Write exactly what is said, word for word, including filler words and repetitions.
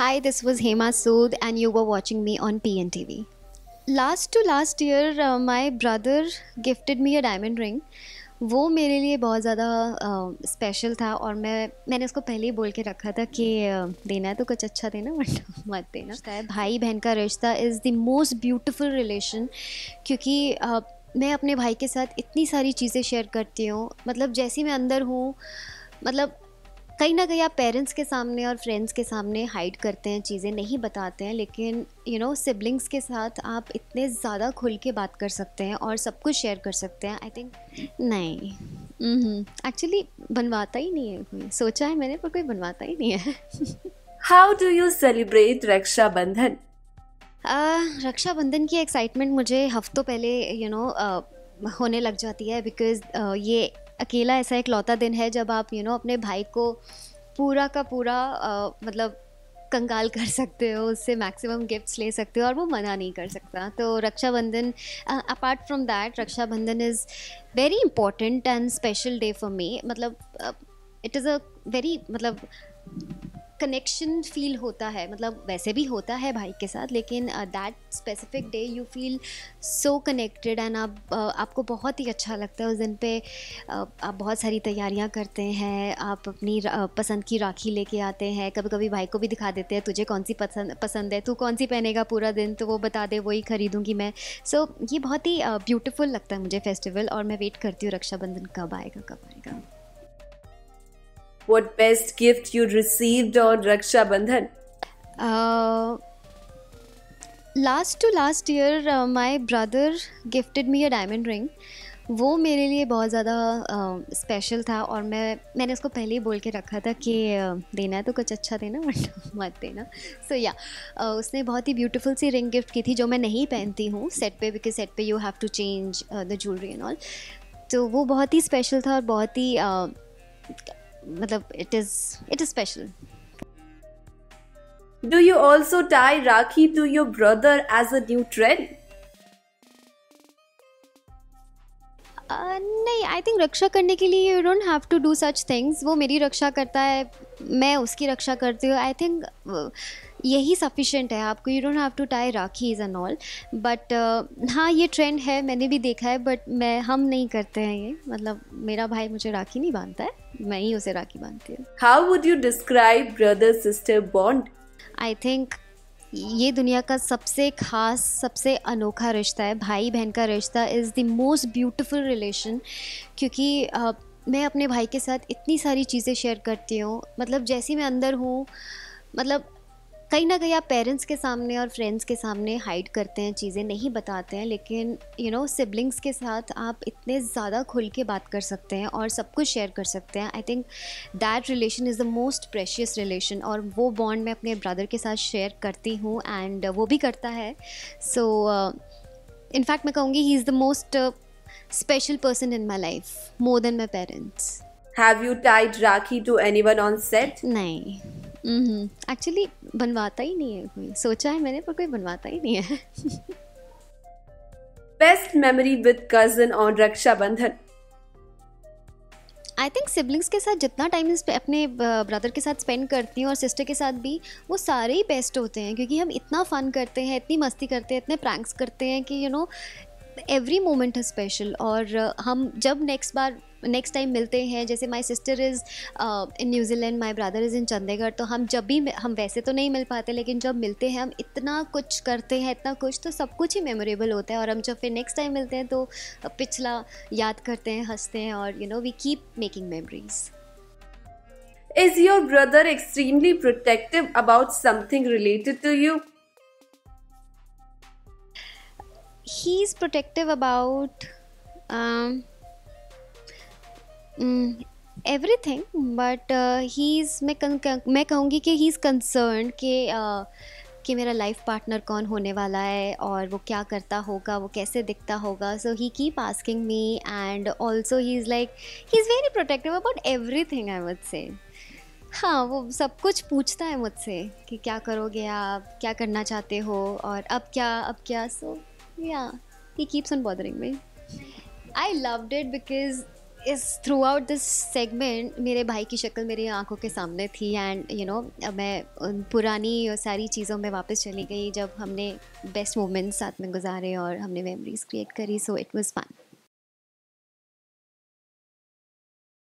Hi, this was Hema Sood and you were watching me on P N T V. Last to last year, uh, my brother gifted me a diamond ring. वो मेरे लिए बहुत ज़्यादा special uh, था और मैं मैंने उसको पहले ही बोल के रखा था कि uh, देना है तो कुछ अच्छा देना वरना मत देना। भाई बहन का रिश्ता is the most beautiful relation, क्योंकि uh, मैं अपने भाई के साथ इतनी सारी चीज़ें शेयर करती हूँ। मतलब जैसे मैं अंदर हूँ, मतलब कहीं ना कहीं आप पेरेंट्स के सामने और फ्रेंड्स के सामने हाइड करते हैं, चीज़ें नहीं बताते हैं, लेकिन यू नो सिबलिंग्स के साथ आप इतने ज़्यादा खुल के बात कर सकते हैं और सब कुछ शेयर कर सकते हैं। आई थिंक नहीं एक्चुअली बनवाता ही नहीं है कोई, सोचा है मैंने पर कोई बनवाता ही नहीं है। How do you celebrate Raksha Bandhan? uh, Raksha Bandhan की एक्साइटमेंट मुझे हफ्तों पहले you you know know, uh, होने लग जाती है, बिकॉज uh, ये अकेला ऐसा एक लौता दिन है जब आप यू you नो know, अपने भाई को पूरा का पूरा आ, मतलब कंगाल कर सकते हो, उससे मैक्सिमम गिफ्ट्स ले सकते हो और वो मना नहीं कर सकता। तो Rakshabandhan, apart from that, Rakshabandhan is very important and special day for me. मतलब इट इज़ अ वेरी मतलब कनेक्शन फील होता है, मतलब वैसे भी होता है भाई के साथ, लेकिन that specific day you feel so connected and आप uh, आपको बहुत ही अच्छा लगता है। उस दिन पे uh, आप बहुत सारी तैयारियां करते हैं, आप अपनी uh, पसंद की राखी लेके आते हैं, कभी कभी भाई को भी दिखा देते हैं तुझे कौन सी पसंद पसंद है, तू कौन सी पहनेगा पूरा दिन, तो वो बता दे वही खरीदूँगी मैं। सो so, ये बहुत ही ब्यूटीफुल uh, लगता है मुझे फेस्टिवल, और मैं वेट करती हूँ रक्षाबंधन कब आएगा कब आएगा। What best gift you received on Raksha Bandhan? Uh, last to last year, uh, my brother gifted me a diamond ring. वो मेरे लिए बहुत ज़्यादा स्पेशल uh, था और मैं मैंने उसको पहले ही बोल के रखा था कि uh, देना है तो कुछ अच्छा देना वरना मत देना। सो so, या yeah, uh, उसने बहुत ही ब्यूटीफुल सी रिंग गिफ्ट की थी जो मैं नहीं पहनती हूँ सेट पे, बिकॉज सेट पे you have to change the jewellery and all. तो वो बहुत ही स्पेशल था और बहुत ही uh, मतलब it is it is special. Do you also tie Rakhi to your brother as a new trend? Uh, नहीं, आई थिंक रक्षा करने के लिए you don't have to do such things. वो मेरी रक्षा करता है, मैं उसकी रक्षा करती हूँ। आई थिंक यही सफिशेंट है आपको, you don't have to tie rakhis and all. But हाँ, ये ट्रेंड है, मैंने भी देखा है, बट मैं हम नहीं करते हैं ये। मतलब मेरा भाई मुझे राखी नहीं बांधता है, मैं ही उसे राखी बांधती हूँ। How would you describe brother sister bond? I think ये दुनिया का सबसे खास, सबसे अनोखा रिश्ता है। भाई बहन का रिश्ता is the most beautiful relation, क्योंकि uh, मैं अपने भाई के साथ इतनी सारी चीज़ें शेयर करती हूँ। मतलब जैसे मैं अंदर हूँ, मतलब कहीं ना कहीं आप पेरेंट्स के सामने और फ्रेंड्स के सामने हाइड करते हैं, चीज़ें नहीं बताते हैं, लेकिन यू नो सिबलिंग्स के साथ आप इतने ज़्यादा खुल के बात कर सकते हैं और सब कुछ शेयर कर सकते हैं। I think that relation is the most precious relation, और वो बॉन्ड मैं अपने ब्रदर के साथ शेयर करती हूँ एंड वो भी करता है। सो इनफैक्ट मैं कहूँगी he is the most special person in my life, more than my parents. Have you tied rakhi to anyone on set? नहीं एक्चुअली mm-hmm. बनवाता ही नहीं है कोई, सोचा है मैंने पर कोई बनवाता ही नहीं है। Best memory with cousin on Rakshabandhan? I think siblings के साथ जितना टाइम अपने ब्रदर के साथ स्पेंड करती हूँ और सिस्टर के साथ भी, वो सारे ही बेस्ट होते हैं, क्योंकि हम इतना फ़न करते हैं, इतनी मस्ती करते हैं, इतने प्रैंक्स करते हैं कि you know every moment is special. और हम जब नेक्स्ट बार नेक्स्ट टाइम मिलते हैं, जैसे my sister is in New Zealand, my brother is in Chandigarh, तो हम जब भी हम वैसे तो नहीं मिल पाते, लेकिन जब मिलते हैं हम इतना कुछ करते हैं, इतना कुछ, तो सब कुछ ही मेमोरेबल होता है। और हम जब फिर नेक्स्ट टाइम मिलते हैं तो पिछला याद करते हैं, हंसते हैं, और you know we keep making memories. Is your brother extremely protective about something related to you? He is protective about everything, but he is मैं मैं कहूँगी कि ही इज़ कंसर्न कि कि मेरा लाइफ पार्टनर कौन होने वाला है और वो क्या करता होगा, वो कैसे दिखता होगा। So he keep asking me, and also he is like he is very protective about everything I would say. हाँ, वो सब कुछ पूछता है मुझसे कि क्या करोगे आप, क्या करना चाहते हो, और अब क्या अब क्या so yeah, he keeps on bothering me. I loved it because इस थ्रू आउट दिस सेगमेंट मेरे भाई की शक्ल मेरी आंखों के सामने थी एंड यू नो मैं उन पुरानी सारी चीज़ों में वापस चली गई जब हमने बेस्ट मोमेंट्स साथ में गुजारे और हमने मेमोरीज क्रिएट करी, सो इट वाज फन.